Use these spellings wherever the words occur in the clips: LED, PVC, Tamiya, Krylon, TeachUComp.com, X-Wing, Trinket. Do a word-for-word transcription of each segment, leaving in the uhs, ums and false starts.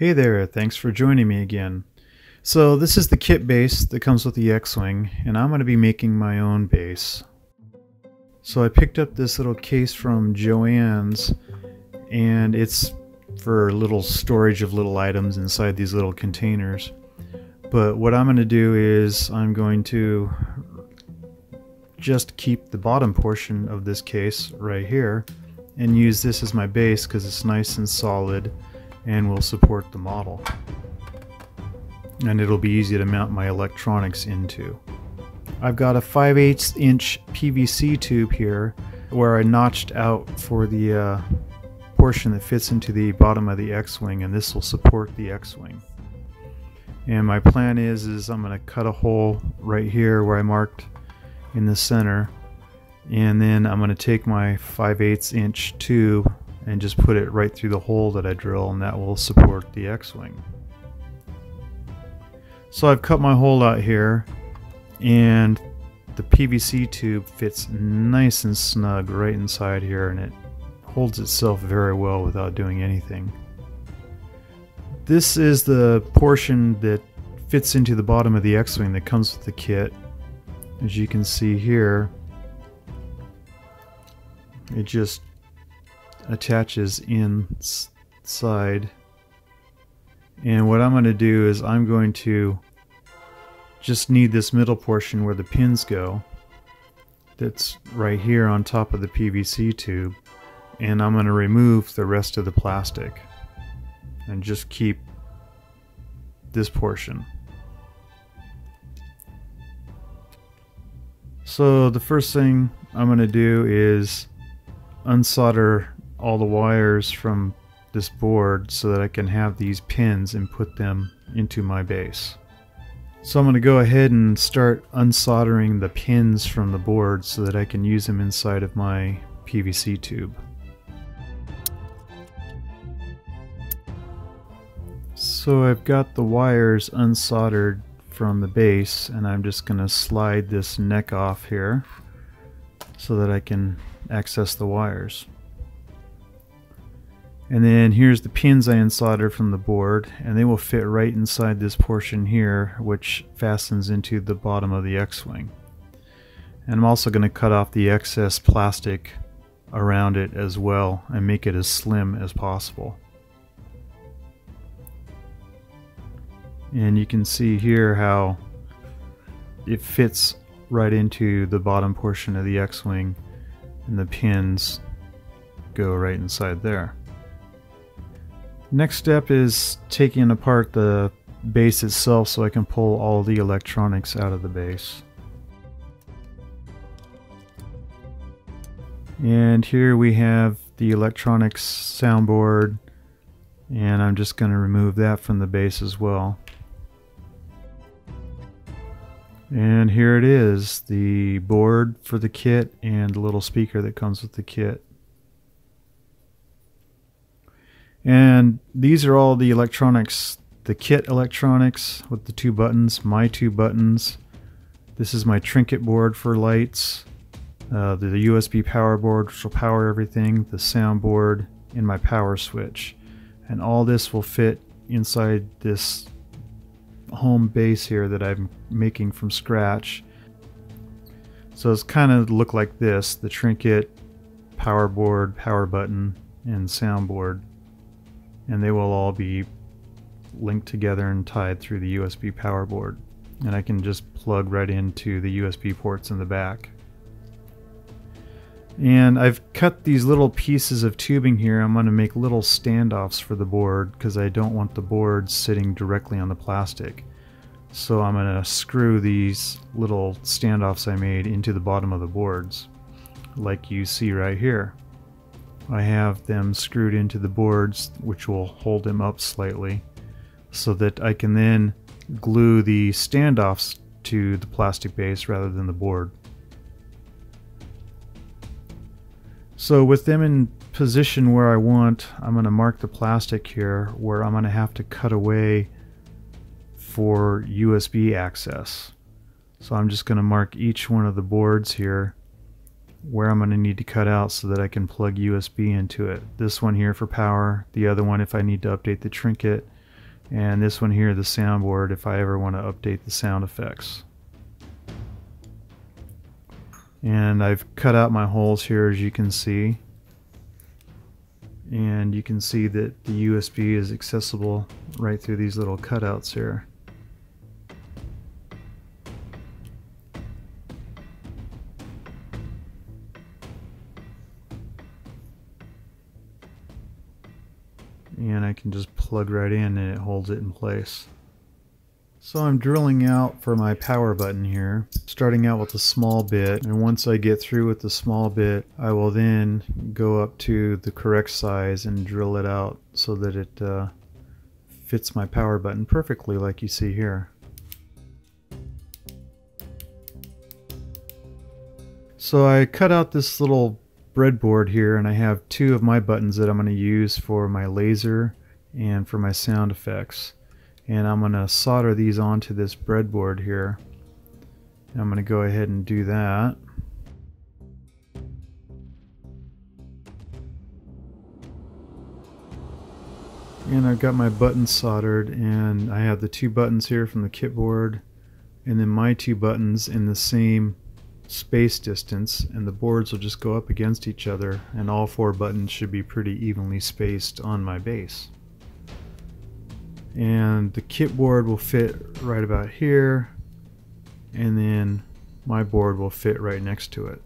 Hey there, thanks for joining me again. So this is the kit base that comes with the X-Wing, and I'm going to be making my own base. So I picked up this little case from Joann's, and it's for little storage of little items inside these little containers. But what I'm going to do is I'm going to just keep the bottom portion of this case right here and use this as my base because it's nice and solid and will support the model, and it'll be easy to mount my electronics into. I've got a five eighths inch P V C tube here where I notched out for the uh, portion that fits into the bottom of the X-Wing, and this will support the X-Wing. And my plan is is I'm going to cut a hole right here where I marked in the center, and then I'm going to take my five eighths inch tube and just put it right through the hole that I drill, and that will support the X-Wing. So I've cut my hole out here, and the P V C tube fits nice and snug right inside here, and it holds itself very well without doing anything. This is the portion that fits into the bottom of the X-Wing that comes with the kit. As you can see here, it just attaches inside, and what I'm going to do is I'm going to just need this middle portion where the pins go, that's right here on top of the P V C tube, and I'm going to remove the rest of the plastic and just keep this portion. So the first thing I'm going to do is unsolder all the wires from this board so that I can have these pins and put them into my base. So I'm going to go ahead and start unsoldering the pins from the board so that I can use them inside of my P V C tube. So I've got the wires unsoldered from the base, and I'm just going to slide this neck off here so that I can access the wires. And then here's the pins I unsoldered from the board, and they will fit right inside this portion here, which fastens into the bottom of the X-Wing. And I'm also going to cut off the excess plastic around it as well and make it as slim as possible. And you can see here how it fits right into the bottom portion of the X-Wing, and the pins go right inside there. Next step is taking apart the base itself so I can pull all the electronics out of the base. And here we have the electronics soundboard, and I'm just going to remove that from the base as well. And here it is, the board for the kit and the little speaker that comes with the kit. And these are all the electronics, the kit electronics with the two buttons, my two buttons. This is my Trinket board for lights, uh, the, the U S B power board which will power everything, the sound board, and my power switch. And all this will fit inside this home base here that I'm making from scratch. So it's kind of look like this: the Trinket, power board, power button, and soundboard, and they will all be linked together and tied through the U S B power board, and I can just plug right into the U S B ports in the back. And I've cut these little pieces of tubing here. I'm going to make little standoffs for the board because I don't want the board sitting directly on the plastic. So I'm going to screw these little standoffs I made into the bottom of the boards, like you see right here. I have them screwed into the boards, which will hold them up slightly, so that I can then glue the standoffs to the plastic base rather than the board. So with them in position where I want, I'm going to mark the plastic here where I'm going to have to cut away for U S B access. So I'm just going to mark each one of the boards here where I'm going to need to cut out so that I can plug U S B into it. This one here for power, the other one if I need to update the Trinket, And this one here, the soundboard, if I ever want to update the sound effects. And I've cut out my holes here, as you can see. And you can see that the U S B is accessible right through these little cutouts here. And I can just plug right in and it holds it in place. So I'm drilling out for my power button here, starting out with a small bit, and once I get through with the small bit, I will then go up to the correct size and drill it out so that it uh, fits my power button perfectly like you see here. So I cut out this little breadboard here, and I have two of my buttons that I'm going to use for my laser and for my sound effects. And I'm going to solder these onto this breadboard here. And I'm going to go ahead and do that. And I've got my buttons soldered, and I have the two buttons here from the kit board, and then my two buttons in the same space distance, and the boards will just go up against each other, and all four buttons should be pretty evenly spaced on my base. And the kit board will fit right about here, and then my board will fit right next to it.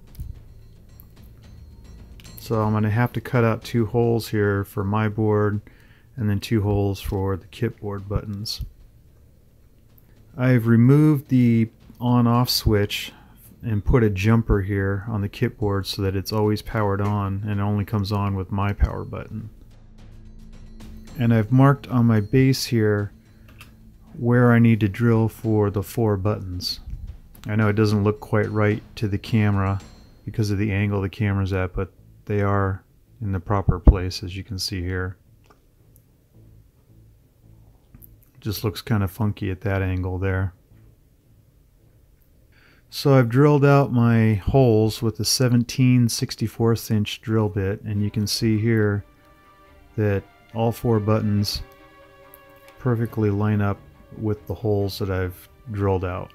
So I'm going to have to cut out two holes here for my board, and then two holes for the kit board buttons. I've removed the on-off switch and put a jumper here on the kit board so that it's always powered on and only comes on with my power button. And I've marked on my base here where I need to drill for the four buttons. I know it doesn't look quite right to the camera because of the angle the camera's at, but they are in the proper place, as you can see here. It just looks kind of funky at that angle there. So I've drilled out my holes with a seventeen sixty-fourths inch drill bit, and you can see here that all four buttons perfectly line up with the holes that I've drilled out.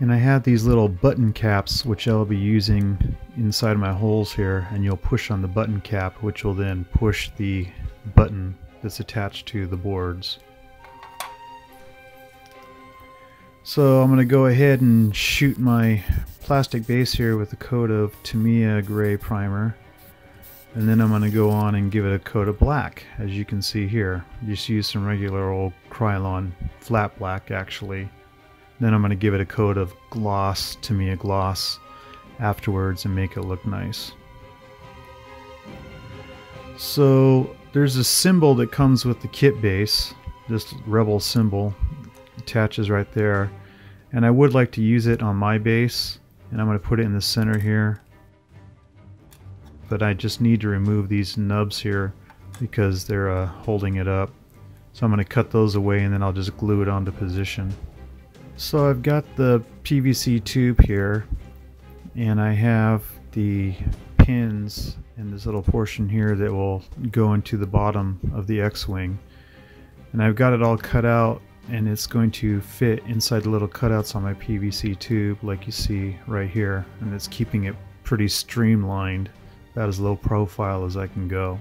And I have these little button caps which I'll be using inside my holes here, and you'll push on the button cap, which will then push the button that's attached to the boards. So I'm going to go ahead and shoot my plastic base here with a coat of Tamiya gray primer. And then I'm going to go on and give it a coat of black, as you can see here. Just use some regular old Krylon, flat black actually. Then I'm going to give it a coat of gloss, Tamiya gloss, afterwards and make it look nice. So there's a symbol that comes with the kit base, this Rebel symbol, attaches right there. And I would like to use it on my base, and I'm going to put it in the center here. But I just need to remove these nubs here because they're uh, holding it up. So I'm going to cut those away, and then I'll just glue it onto position. So I've got the P V C tube here, and I have the pins in this little portion here that will go into the bottom of the X-Wing. And I've got it all cut out, and it's going to fit inside the little cutouts on my P V C tube like you see right here, and it's keeping it pretty streamlined. About as low profile as I can go.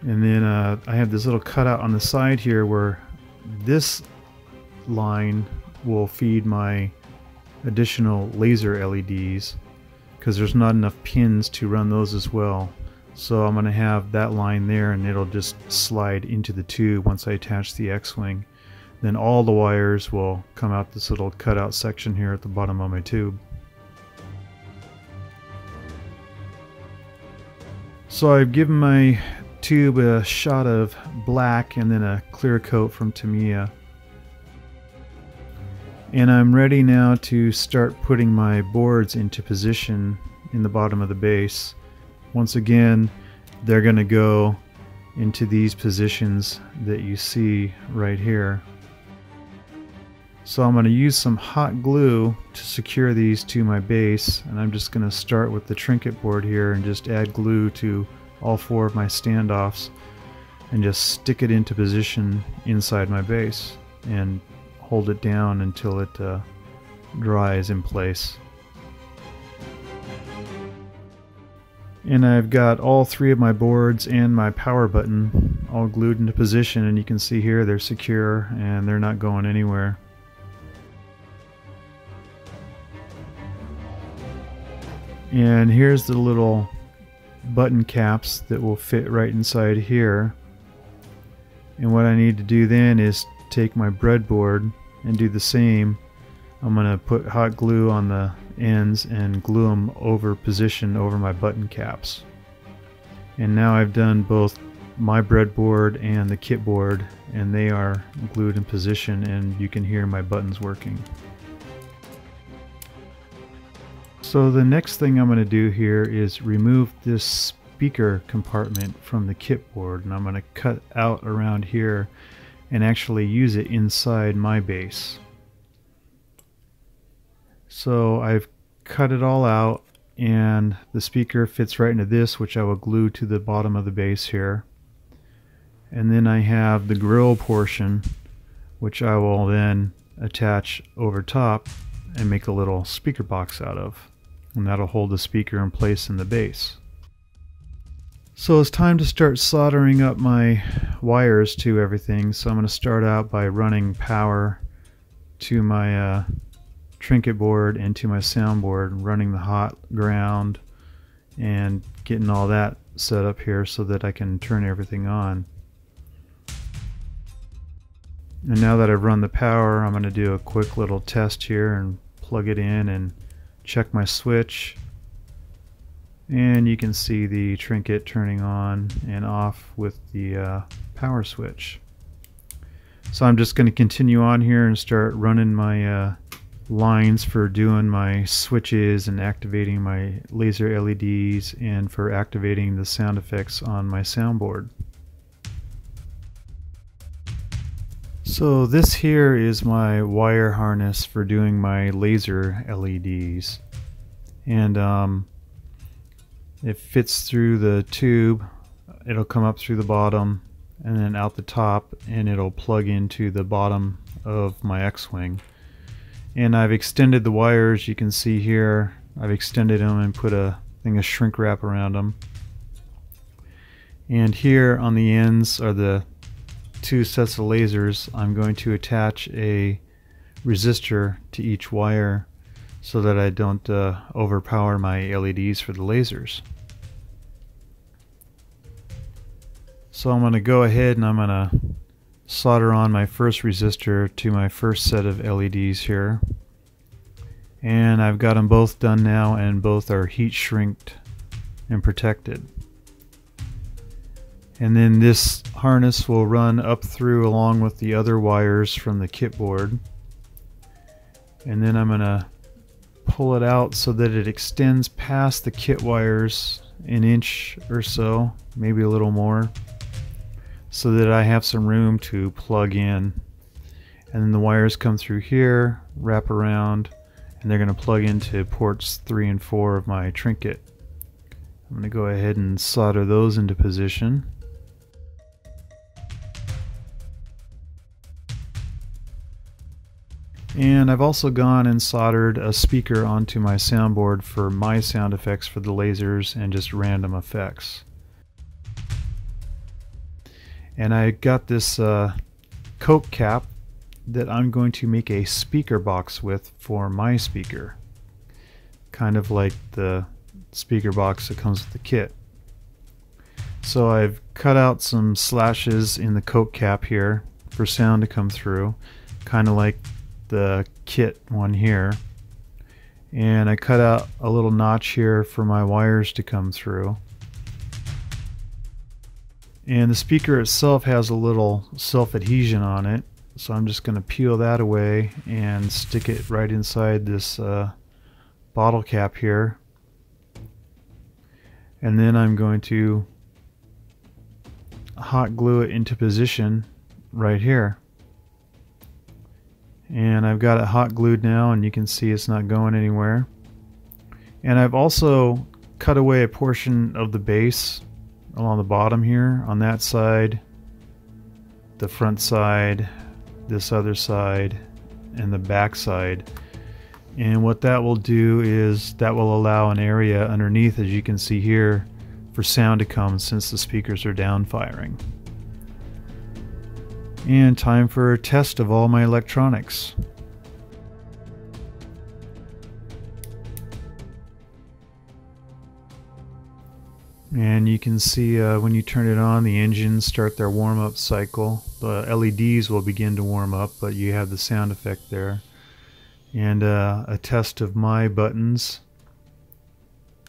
And then uh, I have this little cutout on the side here where this line will feed my additional laser L E Ds, because there's not enough pins to run those as well. So I'm going to have that line there, and it'll just slide into the tube once I attach the X-Wing. Then all the wires will come out this little cutout section here at the bottom of my tube. So I've given my tube a shot of black and then a clear coat from Tamiya. And I'm ready now to start putting my boards into position in the bottom of the base. Once again, they're going to go into these positions that you see right here. So I'm going to use some hot glue to secure these to my base, and I'm just going to start with the Trinket board here and just add glue to all four of my standoffs. and just stick it into position inside my base and hold it down until it uh, dries in place. And I've got all three of my boards and my power button all glued into position, and you can see here they're secure and they're not going anywhere. And here's the little button caps that will fit right inside here. And what I need to do then is take my breadboard and do the same. I'm going to put hot glue on the ends and glue them over position over my button caps. And now I've done both my breadboard and the kit board, and they are glued in position, and you can hear my buttons working. So the next thing I'm going to do here is remove this speaker compartment from the kit board, and I'm going to cut out around here and actually use it inside my base. So I've cut it all out, and the speaker fits right into this, which I will glue to the bottom of the base here. And then I have the grill portion, which I will then attach over top and make a little speaker box out of. And that'll hold the speaker in place in the base. So it's time to start soldering up my wires to everything. So I'm going to start out by running power to my uh, Trinket board and to my soundboard, running the hot ground and getting all that set up here so that I can turn everything on. And now that I've run the power, I'm going to do a quick little test here and plug it in and check my switch. And you can see the Trinket turning on and off with the uh, power switch. So I'm just going to continue on here and start running my uh, lines for doing my switches and activating my laser L E Ds and for activating the sound effects on my soundboard. So this here is my wire harness for doing my laser L E Ds, and um, it fits through the tube, it'll come up through the bottom and then out the top, and it'll plug into the bottom of my X-Wing. And I've extended the wires, you can see here, I've extended them and put a thing of shrink wrap around them. And here on the ends are the two sets of lasers. I'm going to attach a resistor to each wire so that I don't uh, overpower my L E Ds for the lasers. So I'm going to go ahead and I'm going to solder on my first resistor to my first set of L E Ds here. And I've got them both done now, and both are heat shrinked and protected. And then this harness will run up through along with the other wires from the kit board. And then I'm going to pull it out so that it extends past the kit wires an inch or so, maybe a little more, so that I have some room to plug in. And then the wires come through here, wrap around, and they're going to plug into ports three and four of my Trinket. I'm going to go ahead and solder those into position. And I've also gone and soldered a speaker onto my soundboard for my sound effects for the lasers and just random effects. And I got this uh, coke cap that I'm going to make a speaker box with for my speaker. Kind of like the speaker box that comes with the kit. So I've cut out some slashes in the coke cap here for sound to come through. Kind of like the kit one here, and I cut out a little notch here for my wires to come through. And the speaker itself has a little self-adhesion on it, so I'm just going to peel that away and stick it right inside this uh, bottle cap here. And then I'm going to hot glue it into position right here. And I've got it hot glued now, and you can see it's not going anywhere. And I've also cut away a portion of the base along the bottom here on that side the front side, this other side, and the back side. And what that will do is that will allow an area underneath, as you can see here, for sound to come since the speakers are down firing. And time for a test of all my electronics. And you can see uh, when you turn it on, the engines start their warm-up cycle. The L E Ds will begin to warm up, but you have the sound effect there. And uh, a test of my buttons.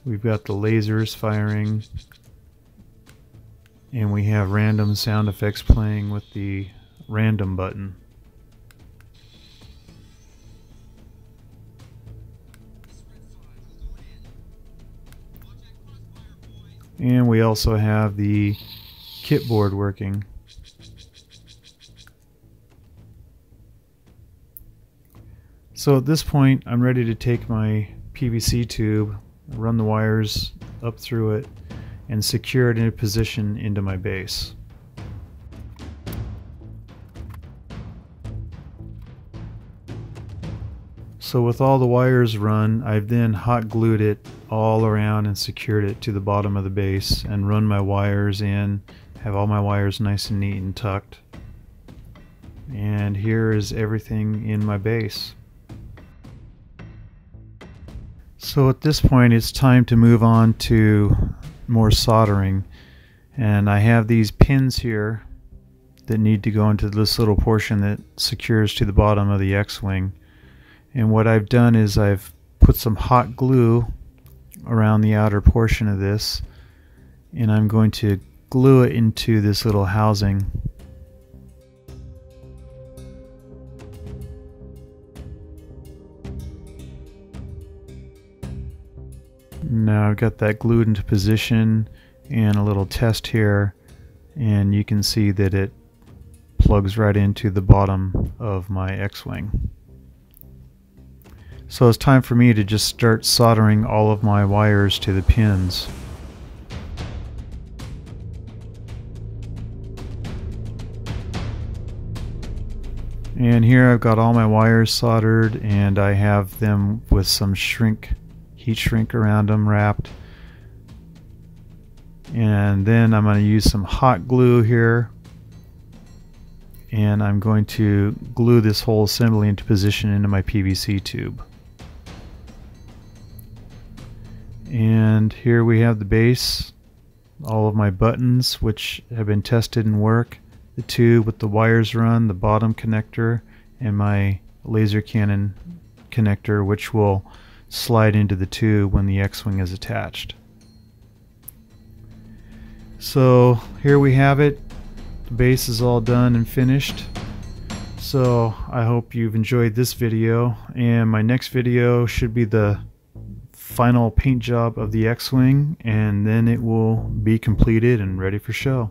We've got the lasers firing, and we have random sound effects playing with the random button. And we also have the kit board working. So at this point, I'm ready to take my P V C tube, run the wires up through it, and secure it in a position into my base. So with all the wires run, I've then hot glued it all around and secured it to the bottom of the base and run my wires in, have all my wires nice and neat and tucked. And here is everything in my base. So at this point it's time to move on to more soldering. And I have these pins here that need to go into this little portion that secures to the bottom of the X-Wing. And what I've done is I've put some hot glue around the outer portion of this, and I'm going to glue it into this little housing. Now I've got that glued into position, and a little test here, and you can see that it plugs right into the bottom of my X-Wing. So it's time for me to just start soldering all of my wires to the pins. And here I've got all my wires soldered, and I have them with some shrink, heat shrink around them wrapped. And then I'm going to use some hot glue here, and I'm going to glue this whole assembly into position into my P V C tube. And here we have the base, all of my buttons which have been tested and work, the tube with the wires run, the bottom connector, and my laser cannon connector, which will slide into the tube when the X-Wing is attached. So here we have it. The base is all done and finished. So I hope you've enjoyed this video, and my next video should be the final paint job of the X-Wing, and then it will be completed and ready for show.